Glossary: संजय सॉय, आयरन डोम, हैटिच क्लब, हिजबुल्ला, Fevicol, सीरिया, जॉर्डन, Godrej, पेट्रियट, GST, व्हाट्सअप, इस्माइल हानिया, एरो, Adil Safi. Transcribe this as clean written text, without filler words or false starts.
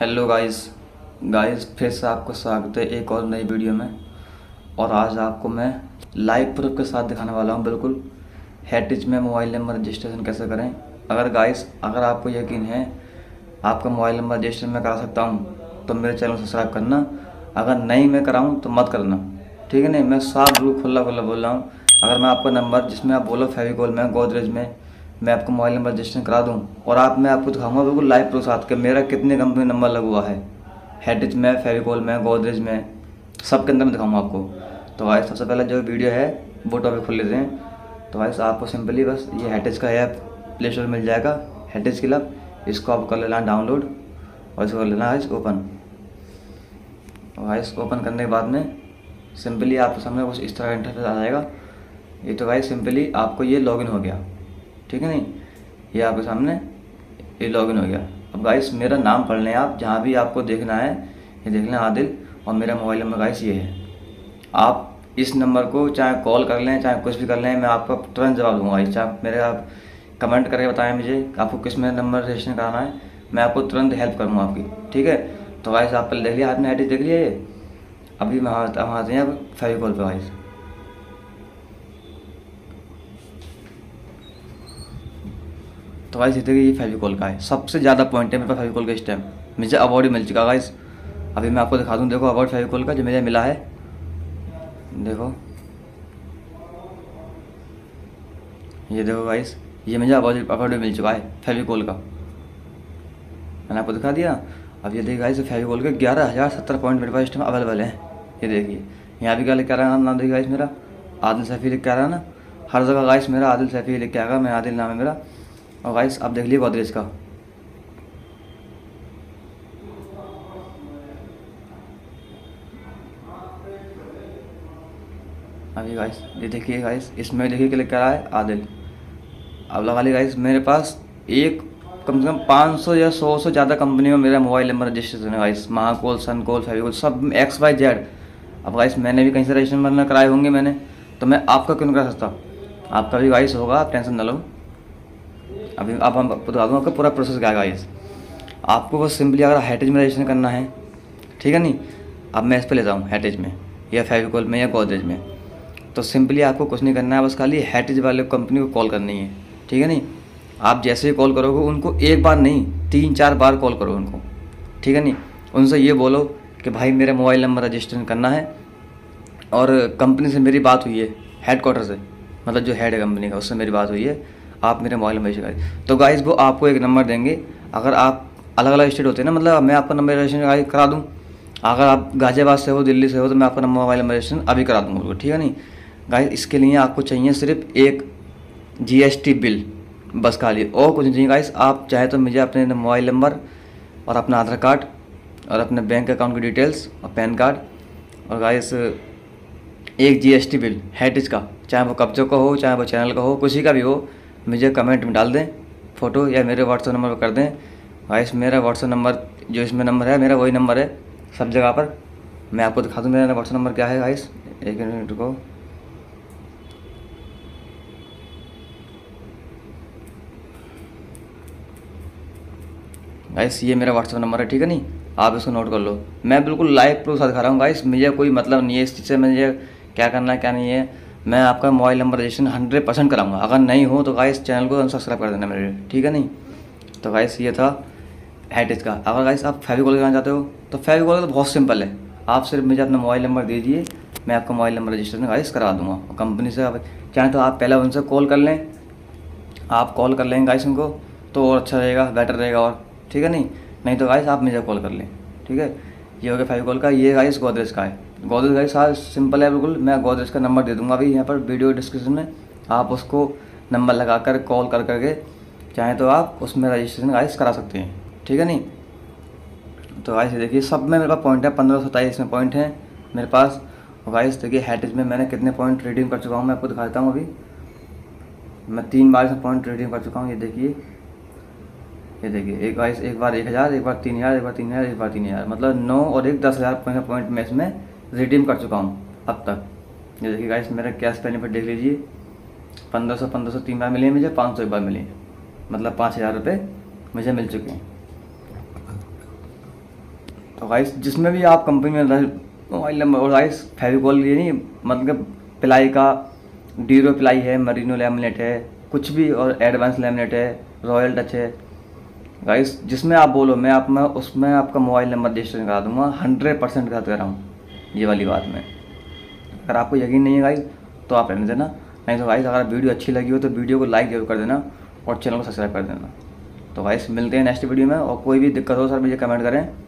Hello guys फिर से आपको स्वागत है एक और नई वीडियो में। और आज आपको मैं लाइव प्रूफ के साथ दिखाने वाला हूं बिल्कुल हैटिच में मोबाइल नंबर रजिस्ट्रेशन कैसे करें। अगर गाइस अगर आपको यकीन है आपका मोबाइल नंबर रजिस्ट्रेशन मैं करा सकता हूं तो मेरे चैनल सब्सक्राइब करना, अगर नहीं मैं कराऊँ तो मत करना, ठीक है। नहीं मैं साफ रूप खुला बोल रहा हूँ। अगर मैं आपका नंबर जिसमें आप बोलो फेविकॉल में, गोदरेज में मैं आपको मोबाइल नंबर रजिस्ट्रेशन करा दूं और मैं आपको दिखाऊंगा बिल्कुल लाइव प्रूफ साथ के मेरा कितने कंपनी नंबर लगा हुआ है, हैटिच में, फेविकॉल में, गोदरेज में, सब के अंदर मैं दिखाऊंगा आपको। तो गाइस सबसे पहले जो वीडियो है वो टॉपिक खोल लेते हैं। तो गाइस आपको सिंपली बस ये हैटिच का ऐप प्ले स्टोर मिल जाएगा, हैटिच क्लब, इसको आप कर लेना डाउनलोड और इसको कर लेना गाइस ओपन। गाइस ओपन करने के बाद में सिंपली आपके सामने कुछ इस तरह का इंटरफेस आ जाएगा। ये तो गाइस सिंपली आपको ये लॉगिन हो गया, ठीक है। नहीं ये आपके सामने ये लॉगिन हो गया। अब गाइस मेरा नाम पढ़ लें आप जहाँ भी आपको देखना है, ये देख लें आदिल, और मेरा मोबाइल नंबर गाइस ये है। आप इस नंबर को चाहे कॉल कर लें चाहे कुछ भी कर लें, मैं आपको तुरंत जवाब दूंगा। चाहे मेरे आप कमेंट करके बताएं मुझे आपको किस में नंबर रजिस्ट्रेशन कराना है, मैं आपको तुरंत हेल्प करूँगा आपकी, ठीक है। तो गाइस आप पहले देख लिया, आपने हैटिच देख लिया। ये अभी हम आते हैं अब फेविकॉल पर। गाइस तो गाइस देखिए ये फेविकॉल का है, सबसे ज़्यादा पॉइंट है मेरे पास फेविकॉल का। इस टाइम मुझे अवार्ड मिल चुका है गाइस, अभी मैं आपको दिखा दूँ। देखो अवार्ड फेविकॉल का जो मुझे मिला है, देखो ये, देखो गाइस ये मुझे अवार्ड मिल चुका है फेविकॉल का, मैंने आपको दिखा दिया। अब ये देखिए गाइस फेविकॉल के 11,070 पॉइंट मेरे पास इस टाइम अवेलेबल है। ये देखिए यहाँ भी क्या लिख रहा है, नाम देखिए गाइस मेरा आदिल सफ़ी लिख के आ रहा है ना, हर जगह गाइस मेरा आदिल सफ़ी लिख के आएगा, मैं आदिल नाम है मेरा। और गाइस आप देख लीजिए गोदरेज का, अभी गाइस ये देखिए गाइस इसमें देखिए क्लिक करा है आदिल। अब लगा ली गाइस मेरे पास एक कम से कम 500 या 100 से ज़्यादा कंपनी में मेरा मोबाइल नंबर रजिस्ट्रेशन है गाइस, महाकोल, सनकोल, फेविकॉल, सब XYZ। अब गाइस मैंने भी कहीं से रजिस्ट्रेशन नंबर कराए होंगे मैंने, तो मैं आपका क्यों नहीं करा सकता, आपका भी गाइस होगा, आप टेंशन ना लो। अभी अब हम बता दूँ आपका पूरा प्रोसेस क्या है गाइस। आपको बस सिंपली अगर हैटिच में रजिस्ट्रेशन करना है, ठीक है। नहीं अब मैं इस पर लेता हूँ हैटिच में या फेविकॉल में या गोदरेज में, तो सिंपली आपको कुछ नहीं करना है, बस खाली हैटिच वाले कंपनी को कॉल करनी है, ठीक है। नहीं आप जैसे ही कॉल करोगे उनको, एक बार नहीं 3-4 बार कॉल करो उनको, ठीक है। नहीं उनसे ये बोलो कि भाई मेरा मोबाइल नंबर रजिस्ट्रेशन करना है और कंपनी से मेरी बात हुई है, हेडक्वार्टर से, मतलब जो हेड है कंपनी का उससे मेरी बात हुई है, आप मेरे मोबाइल नंबर रजिस्टर। तो गाइस वो आपको एक नंबर देंगे। अगर आप अलग अलग स्टेट होते हैं ना, मतलब मैं आपका नंबर रजिस्ट्रेशन करा दूं, अगर आप गाजियाबाद से हो, दिल्ली से हो, तो मैं आपका मोबाइल नंबर रजिस्ट्रेशन अभी करा दूंगा उनको, ठीक है। नहीं गाइस इसके लिए आपको चाहिए सिर्फ एक GST बिल, बस खाली, और कुछ नहीं चाहिए गाइस। आप चाहे तो मुझे अपने मोबाइल नंबर और अपना आधार कार्ड और अपने बैंक अकाउंट की डिटेल्स और पैन कार्ड और गाइस एक GST बिल हैटिच का, चाहे वो कब्जे का हो चाहे वो चैनल का हो, किसी का भी हो, मुझे कमेंट में डाल दें फ़ोटो या मेरे व्हाट्सअप नंबर पर कर दें। गाइस मेरा व्हाट्सअप नंबर जो इसमें नंबर है मेरा वही नंबर है सब जगह पर, मैं आपको दिखा दूँ मेरा व्हाट्सअप नंबर क्या है गाइस, एक मिनट रुको। गाइस ये मेरा व्हाट्सअप नंबर है, ठीक है। नहीं आप इसको नोट कर लो, मैं बिल्कुल लाइव प्रूफ दिखा रहा हूँ गाइस, मुझे कोई मतलब नहीं है इस चीज़ से मुझे क्या करना है क्या नहीं है। मैं आपका मोबाइल नंबर रजिस्ट्रेशन 100% कराऊंगा, अगर नहीं हो तो गाइस चैनल को सब्सक्राइब कर देना मेरे, ठीक है। नहीं तो गाइस ये था हैटिच का। अगर गाइस आप फेविकॉल कराना चाहते हो तो फेविकॉल तो बहुत सिंपल है, आप सिर्फ मुझे अपना मोबाइल नंबर दे दीजिए, मैं आपका मोबाइल नंबर रजिस्ट्रेशन गाइस करा दूँगा कंपनी से। आप चाहें तो आप पहले उनसे कॉल कर लें, आप कॉल कर लेंगे गाइस उनको तो और अच्छा रहेगा, बेटर रहेगा और, ठीक है। नहीं तो गाइस आप मुझे कॉल कर लें, ठीक है। ये हो गया फेविकॉल का। ये गाइस गोदरेज का है, गोदरेज गाइस सारा सिंपल है बिल्कुल, मैं गोदरेज का नंबर दे दूंगा अभी यहाँ पर वीडियो डिस्क्रिप्शन में, आप उसको नंबर लगा कर कॉल कर करके चाहे तो आप उसमें रजिस्ट्रेशन गाइस करा सकते हैं, ठीक है। नहीं तो गाइस देखिए सब में मेरे पास पॉइंट है, 1527 में पॉइंट है मेरे पास। और गाइस देखिए हैटिच में मैंने कितने पॉइंट रिडीम कर चुका हूँ, मैं आपको दिखा देता हूँ। अभी मैं 3 बार इसमें पॉइंट रिडीम कर चुका हूँ, ये देखिए, ये देखिए एक गाइस एक बार 1000, एक बार 3000, एक बार 3000, एक बार 3000, मतलब 9 और एक 10,000 पॉइंट मैं इसमें रिडीम कर चुका हूँ अब तक। ये देखिए गाइस मेरा कैश बेनिफिट देख लीजिए, 1500 3 बार मिले हैं मुझे, 500 एक बार मिले हैं, मतलब 5,000 रुपये मुझे मिल चुके हैं। तो गाइस जिसमें भी आप कंपनी में मोबाइल नंबर, और गाइस फेविकॉल ये नहीं मतलब प्लाई का डीरो प्लाई है, मरीनो लैमिनेट है, कुछ भी और एडवांस लैमिनेट है, रॉयल टच है, गाइस जिसमें आप बोलो मैं उसमें आपका मोबाइल नंबर रजिस्टर करा दूंगा। 100% करा रहा हूँ ये वाली बात में। अगर आपको यकीन नहीं है गाइस तो आप रहने देना, नहीं तो गाइस अगर वीडियो अच्छी लगी हो तो वीडियो को लाइक जरूर कर देना और चैनल को सब्सक्राइब कर देना। तो गाइस मिलते हैं नेक्स्ट वीडियो में, और कोई भी दिक्कत हो सर मुझे कमेंट करें।